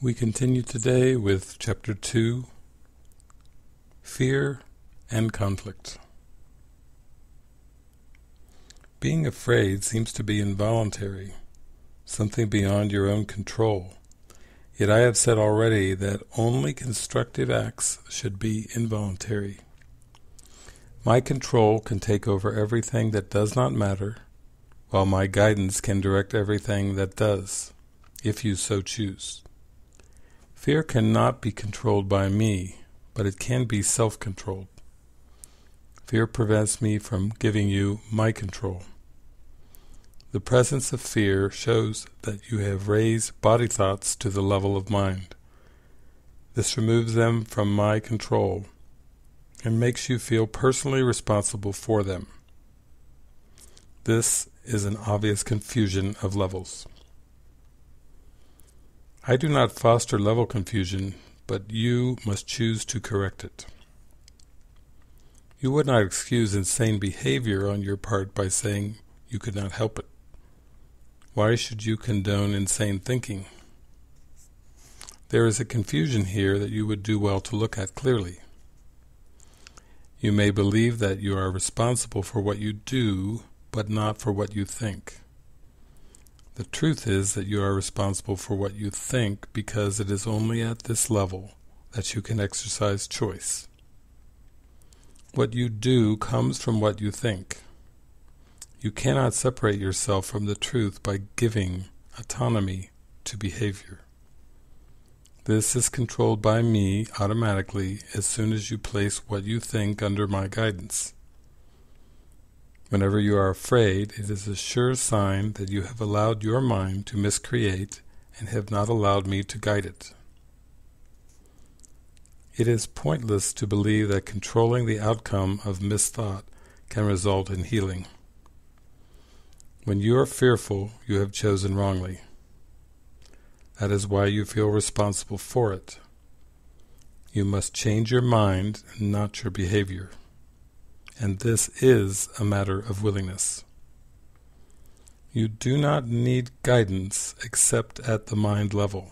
We continue today with Chapter 2, Fear and Conflict. Being afraid seems to be involuntary, something beyond your own control. Yet I have said already that only constructive acts should be involuntary. My control can take over everything that does not matter, while my guidance can direct everything that does, if you so choose. Fear cannot be controlled by me, but it can be self-controlled. Fear prevents me from giving you my control. The presence of fear shows that you have raised body thoughts to the level of mind. This removes them from my control and makes you feel personally responsible for them. This is an obvious confusion of levels. I do not foster level confusion, but you must choose to correct it. You would not excuse insane behavior on your part by saying you could not help it. Why should you condone insane thinking? There is a confusion here that you would do well to look at clearly. You may believe that you are responsible for what you do, but not for what you think. The truth is that you are responsible for what you think because it is only at this level that you can exercise choice. What you do comes from what you think. You cannot separate yourself from the truth by giving autonomy to behavior. This is controlled by me automatically as soon as you place what you think under my guidance. Whenever you are afraid, it is a sure sign that you have allowed your mind to miscreate and have not allowed me to guide it. It is pointless to believe that controlling the outcome of misthought can result in healing. When you are fearful, you have chosen wrongly. That is why you feel responsible for it. You must change your mind, not your behavior. And this is a matter of willingness. You do not need guidance except at the mind level.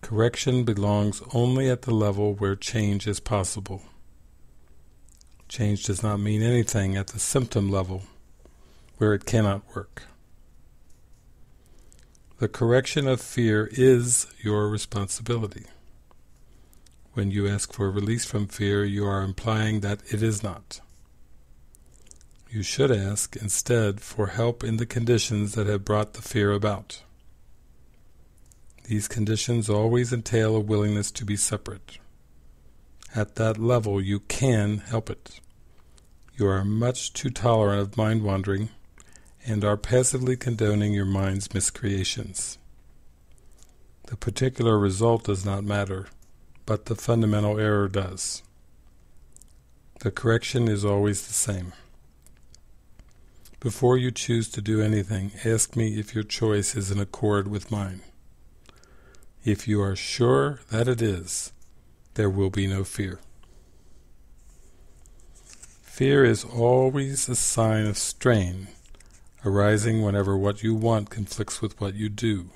Correction belongs only at the level where change is possible. Change does not mean anything at the symptom level, where it cannot work. The correction of fear is your responsibility. When you ask for release from fear, you are implying that it is not. You should ask instead for help in the conditions that have brought the fear about. These conditions always entail a willingness to be separate. At that level, you can help it. You are much too tolerant of mind wandering and are passively condoning your mind's miscreations. The particular result does not matter, but the fundamental error does. The correction is always the same. Before you choose to do anything, ask me if your choice is in accord with mine. If you are sure that it is, there will be no fear. Fear is always a sign of strain, arising whenever what you want conflicts with what you do.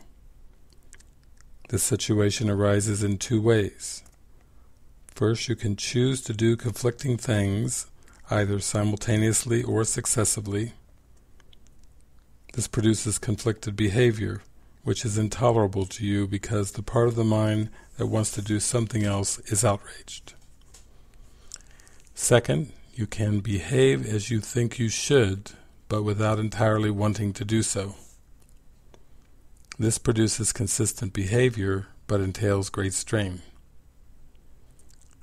The situation arises in two ways. First, you can choose to do conflicting things, either simultaneously or successively. This produces conflicted behavior, which is intolerable to you because the part of the mind that wants to do something else is outraged. Second, you can behave as you think you should, but without entirely wanting to do so. This produces consistent behavior, but entails great strain.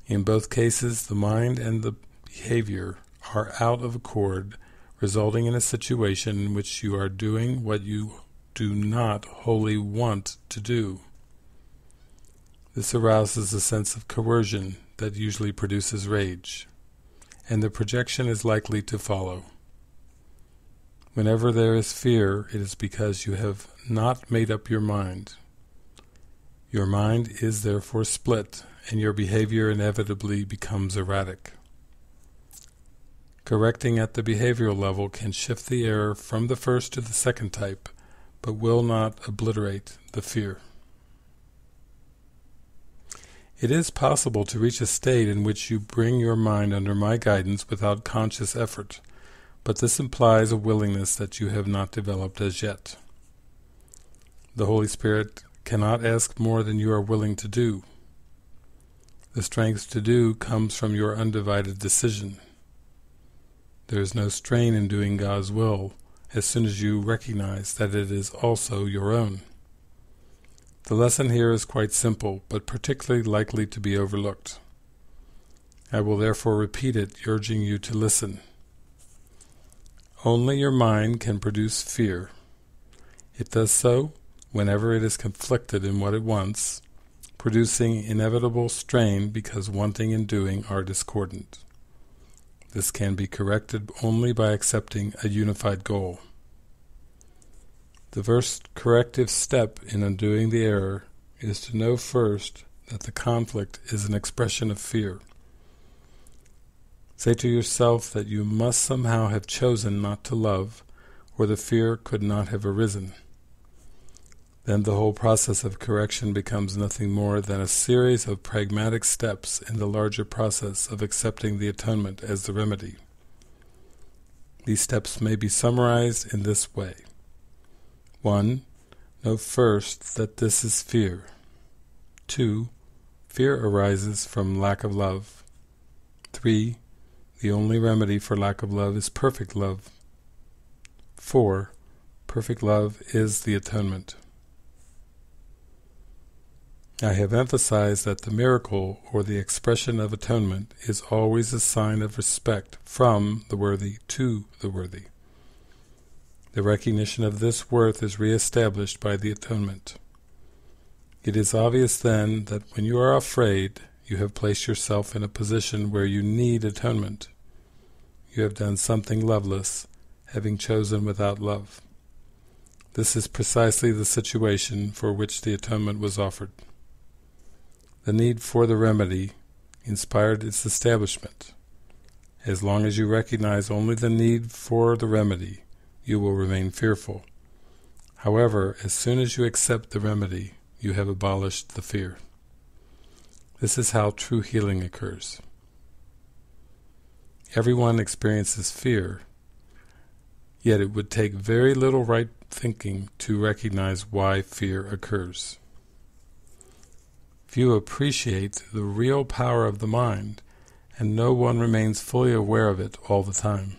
In both cases, the mind and the behavior are out of accord, resulting in a situation in which you are doing what you do not wholly want to do. This arouses a sense of coercion that usually produces rage, and the projection is likely to follow. Whenever there is fear, it is because you have not made up your mind. Your mind is therefore split, and your behavior inevitably becomes erratic. Correcting at the behavioral level can shift the error from the first to the second type, but will not obliterate the fear. It is possible to reach a state in which you bring your mind under my guidance without conscious effort, but this implies a willingness that you have not developed as yet. The Holy Spirit cannot ask more than you are willing to do. The strength to do comes from your undivided decision. There is no strain in doing God's will as soon as you recognize that it is also your own. The lesson here is quite simple, but particularly likely to be overlooked. I will therefore repeat it, urging you to listen. Only your mind can produce fear. It does so whenever it is conflicted in what it wants, producing inevitable strain because wanting and doing are discordant. This can be corrected only by accepting a unified goal. The first corrective step in undoing the error is to know first that the conflict is an expression of fear. Say to yourself that you must somehow have chosen not to love, or the fear could not have arisen. Then the whole process of correction becomes nothing more than a series of pragmatic steps in the larger process of accepting the atonement as the remedy. These steps may be summarized in this way. 1. Know first that this is fear. 2. Fear arises from lack of love. 3. The only remedy for lack of love is perfect love. 4. Perfect love is the atonement. I have emphasized that the miracle, or the expression of atonement, is always a sign of respect from the worthy to the worthy. The recognition of this worth is re-established by the atonement. It is obvious then that when you are afraid, you have placed yourself in a position where you need atonement. You have done something loveless, having chosen without love. This is precisely the situation for which the atonement was offered. The need for the remedy inspired its establishment. As long as you recognize only the need for the remedy, you will remain fearful. However, as soon as you accept the remedy, you have abolished the fear. This is how true healing occurs. Everyone experiences fear, yet it would take very little right thinking to recognize why fear occurs. Few appreciate the real power of the mind, and no one remains fully aware of it all the time.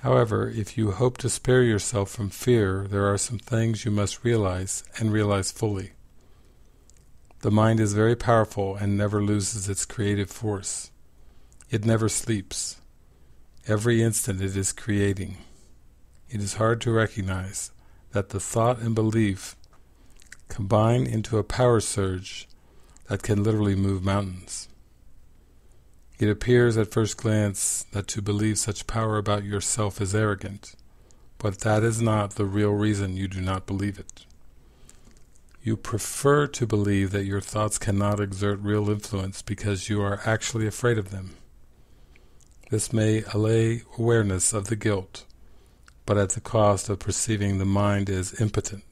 However, if you hope to spare yourself from fear, there are some things you must realize, and realize fully. The mind is very powerful and never loses its creative force. It never sleeps. Every instant it is creating. It is hard to recognize that the thought and belief combine into a power surge that can literally move mountains. It appears at first glance that to believe such power about yourself is arrogant, but that is not the real reason you do not believe it. You prefer to believe that your thoughts cannot exert real influence because you are actually afraid of them. This may allay awareness of the guilt, but at the cost of perceiving the mind as impotent.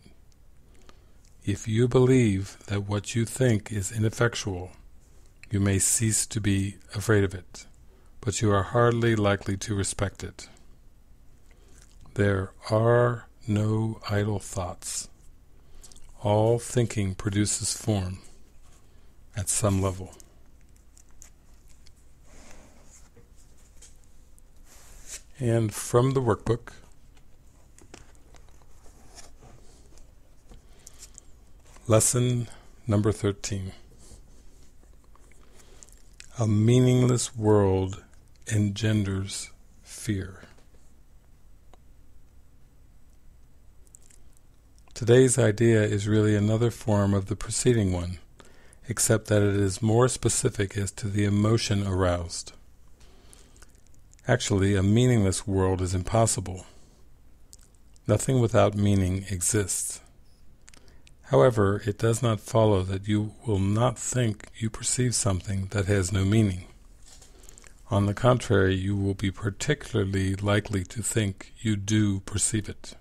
If you believe that what you think is ineffectual, you may cease to be afraid of it, but you are hardly likely to respect it. There are no idle thoughts. All thinking produces form, at some level. And from the workbook, lesson number 13. A meaningless world engenders fear. Today's idea is really another form of the preceding one, except that it is more specific as to the emotion aroused. Actually, a meaningless world is impossible. Nothing without meaning exists. However, it does not follow that you will not think you perceive something that has no meaning. On the contrary, you will be particularly likely to think you do perceive it.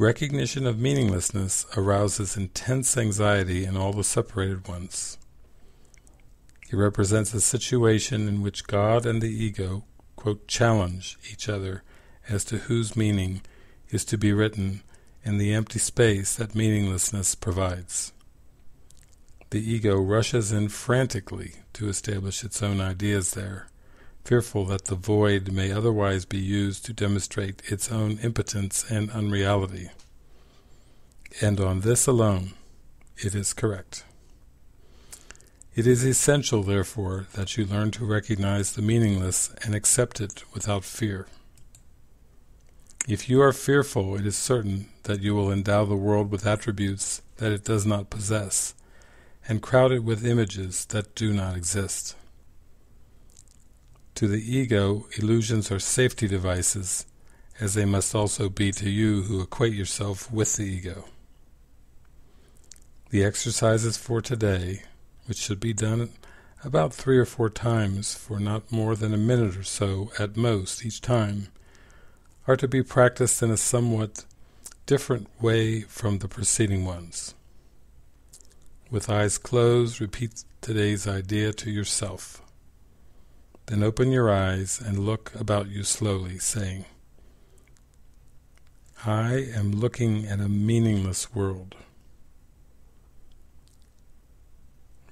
Recognition of meaninglessness arouses intense anxiety in all the separated ones. It represents a situation in which God and the ego, quote, challenge each other as to whose meaning is to be written in the empty space that meaninglessness provides. The ego rushes in frantically to establish its own ideas there, fearful that the void may otherwise be used to demonstrate its own impotence and unreality. And on this alone, it is correct. It is essential, therefore, that you learn to recognize the meaningless and accept it without fear. If you are fearful, it is certain that you will endow the world with attributes that it does not possess, and crowd it with images that do not exist. To the ego, illusions are safety devices, as they must also be to you who equate yourself with the ego. The exercises for today, which should be done about 3 or 4 times for not more than a minute or so at most each time, are to be practiced in a somewhat different way from the preceding ones. With eyes closed, repeat today's idea to yourself. Then open your eyes and look about you slowly, saying, I am looking at a meaningless world.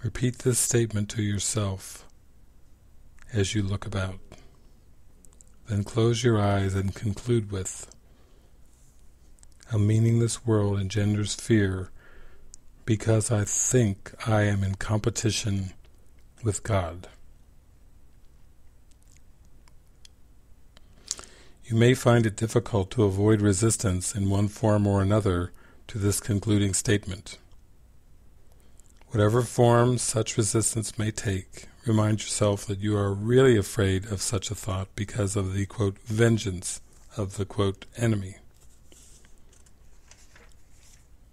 Repeat this statement to yourself as you look about. Then close your eyes and conclude with, a meaningless world engenders fear because I think I am in competition with God. You may find it difficult to avoid resistance in one form or another to this concluding statement. Whatever form such resistance may take, remind yourself that you are really afraid of such a thought because of the, quote, vengeance of the, quote, enemy.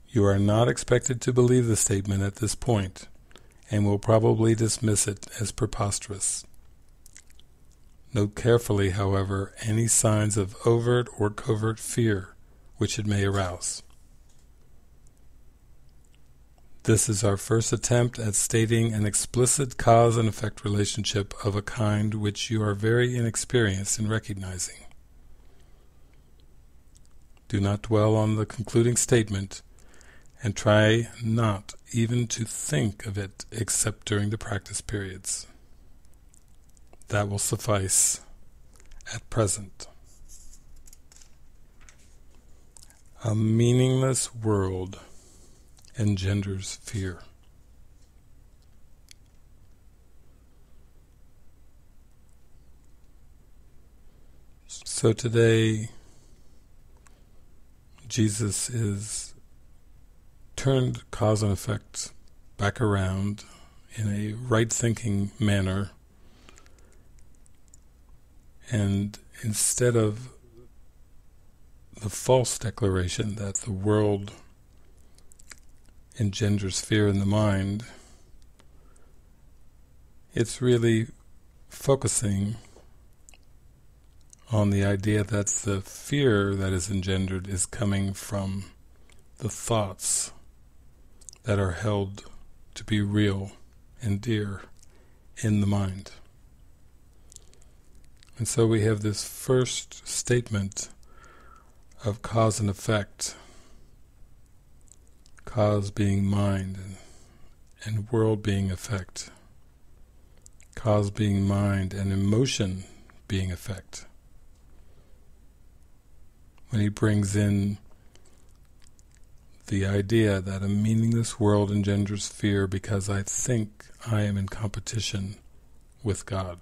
You are not expected to believe the statement at this point, and will probably dismiss it as preposterous. Note carefully, however, any signs of overt or covert fear which it may arouse. This is our first attempt at stating an explicit cause and effect relationship of a kind which you are very inexperienced in recognizing. Do not dwell on the concluding statement, and try not even to think of it except during the practice periods. That will suffice at present. A meaningless world engenders fear. So today, Jesus is turned cause and effect back around in a right-thinking manner. And instead of the false declaration that the world engenders fear in the mind, it's really focusing on the idea that the fear that is engendered is coming from the thoughts that are held to be real and dear in the mind. And so we have this first statement of cause and effect, cause being mind and world being effect, cause being mind and emotion being effect. When he brings in the idea that a meaningless world engenders fear because I think I am in competition with God.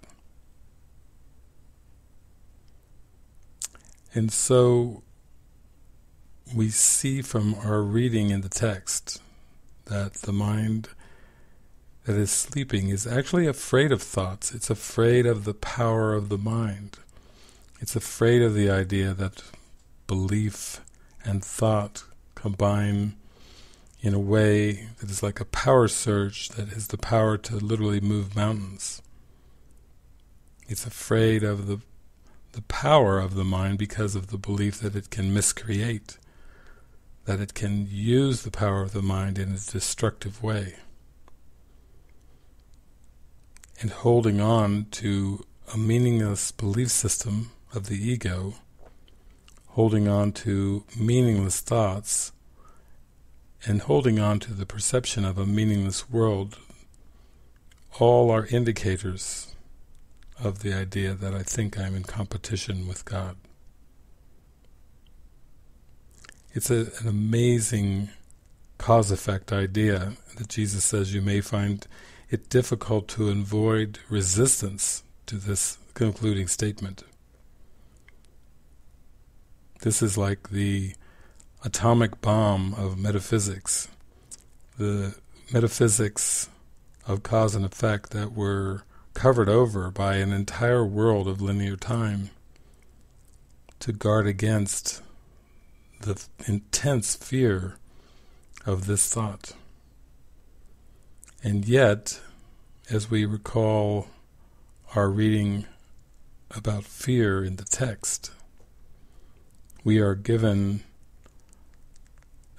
And so we see from our reading in the text that the mind that is sleeping is actually afraid of thoughts. It's afraid of the power of the mind. It's afraid of the idea that belief and thought combine in a way that is like a power surge that has the power to literally move mountains. It's afraid of the power of the mind because of the belief that it can miscreate that it can use the power of the mind in a destructive way. And holding on to a meaningless belief system of the ego, holding on to meaningless thoughts, and holding on to the perception of a meaningless world, all are indicators of the idea that I think I'm in competition with God. It's an amazing cause-effect idea that Jesus says you may find it difficult to avoid resistance to this concluding statement. This is like the atomic bomb of metaphysics. The metaphysics of cause and effect that were covered over by an entire world of linear time to guard against the intense fear of this thought. And yet, as we recall our reading about fear in the text, we are given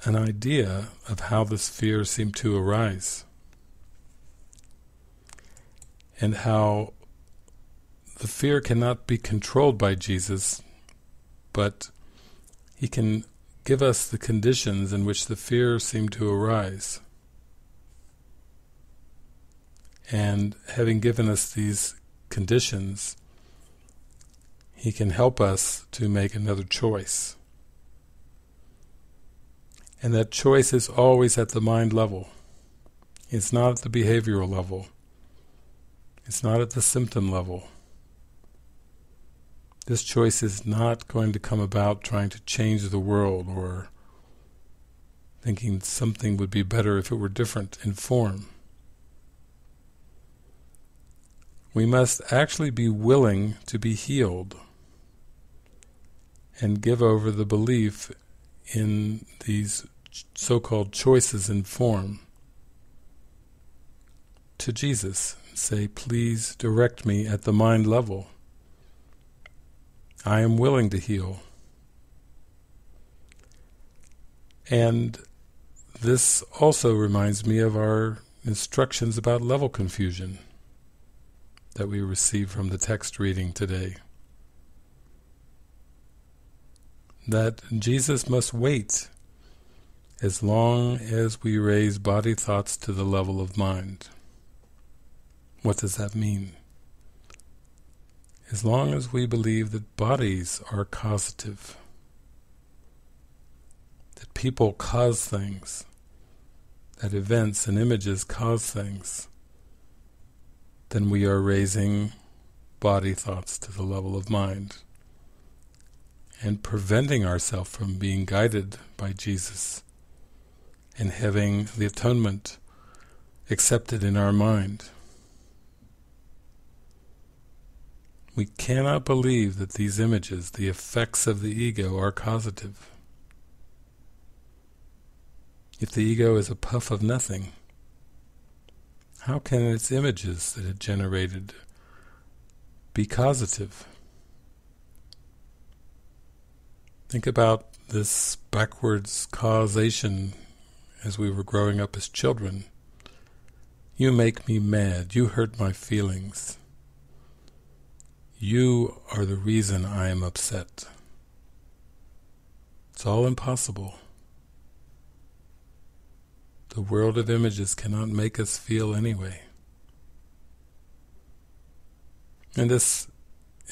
an idea of how this fear seemed to arise, and how the fear cannot be controlled by Jesus, but He can give us the conditions in which the fear seemed to arise. And having given us these conditions, He can help us to make another choice. And that choice is always at the mind level. It's not at the behavioral level. It's not at the symptom level. This choice is not going to come about trying to change the world or thinking something would be better if it were different in form. We must actually be willing to be healed and give over the belief in these so-called choices in form to Jesus. Say, please direct me at the mind level. I am willing to heal. And this also reminds me of our instructions about level confusion that we receive from the text reading today. That Jesus must wait as long as we raise body thoughts to the level of mind. What does that mean? As long as we believe that bodies are causative, that people cause things, that events and images cause things, then we are raising body thoughts to the level of mind and preventing ourselves from being guided by Jesus and having the atonement accepted in our mind. We cannot believe that these images, the effects of the ego, are causative. If the ego is a puff of nothing, how can its images that it generated be causative? Think about this backwards causation as we were growing up as children. You make me mad, you hurt my feelings. You are the reason I am upset. It's all impossible. The world of images cannot make us feel anyway. And this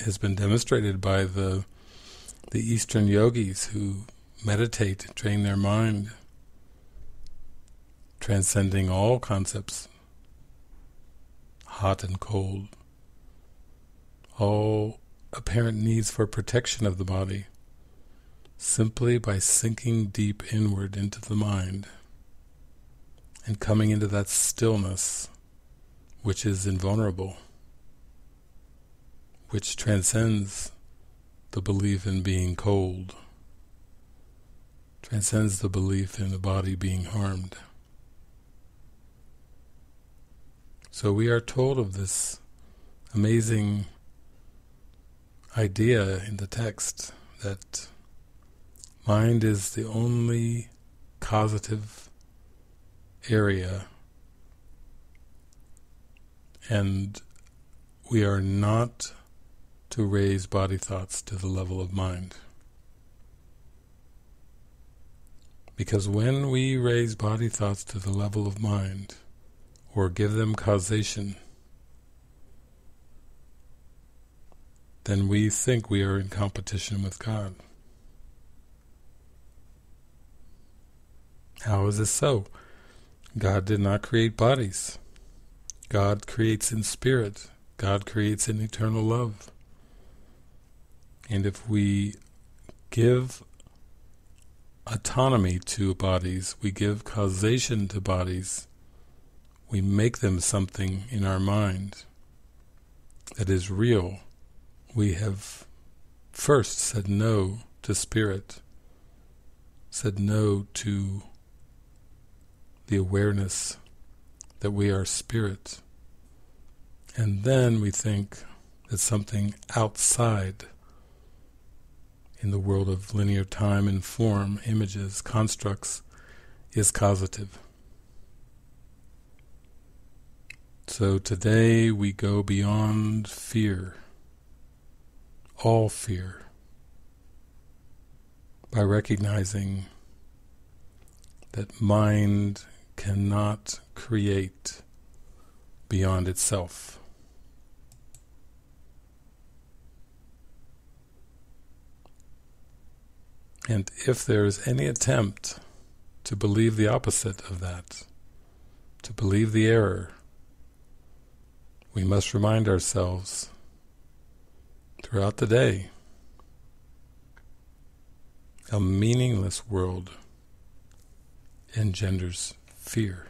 has been demonstrated by the Eastern yogis who meditate and train their mind, transcending all concepts, hot and cold, all apparent needs for protection of the body, simply by sinking deep inward into the mind and coming into that stillness which is invulnerable, which transcends the belief in being cold, transcends the belief in the body being harmed. So we are told of this amazing idea in the text that mind is the only causative area, and we are not to raise body thoughts to the level of mind. Because when we raise body thoughts to the level of mind, or give them causation, then we think we are in competition with God. How is this so? God did not create bodies. God creates in spirit. God creates in eternal love. And if we give autonomy to bodies, we give causation to bodies, we make them something in our mind that is real, we have first said no to spirit, said no to the awareness that we are spirit, and then we think that something outside in the world of linear time and form, images, constructs, is causative. So today we go beyond fear, all fear, by recognizing that mind cannot create beyond itself. And if there is any attempt to believe the opposite of that, to believe the error, we must remind ourselves throughout the day, a meaningless world engenders fear.